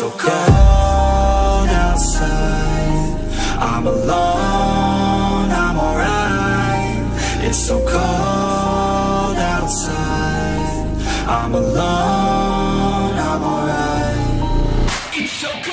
so cold outside, I'm alone, I'm alright. It's so cold outside, I'm alone, I'm alright. It's so cold.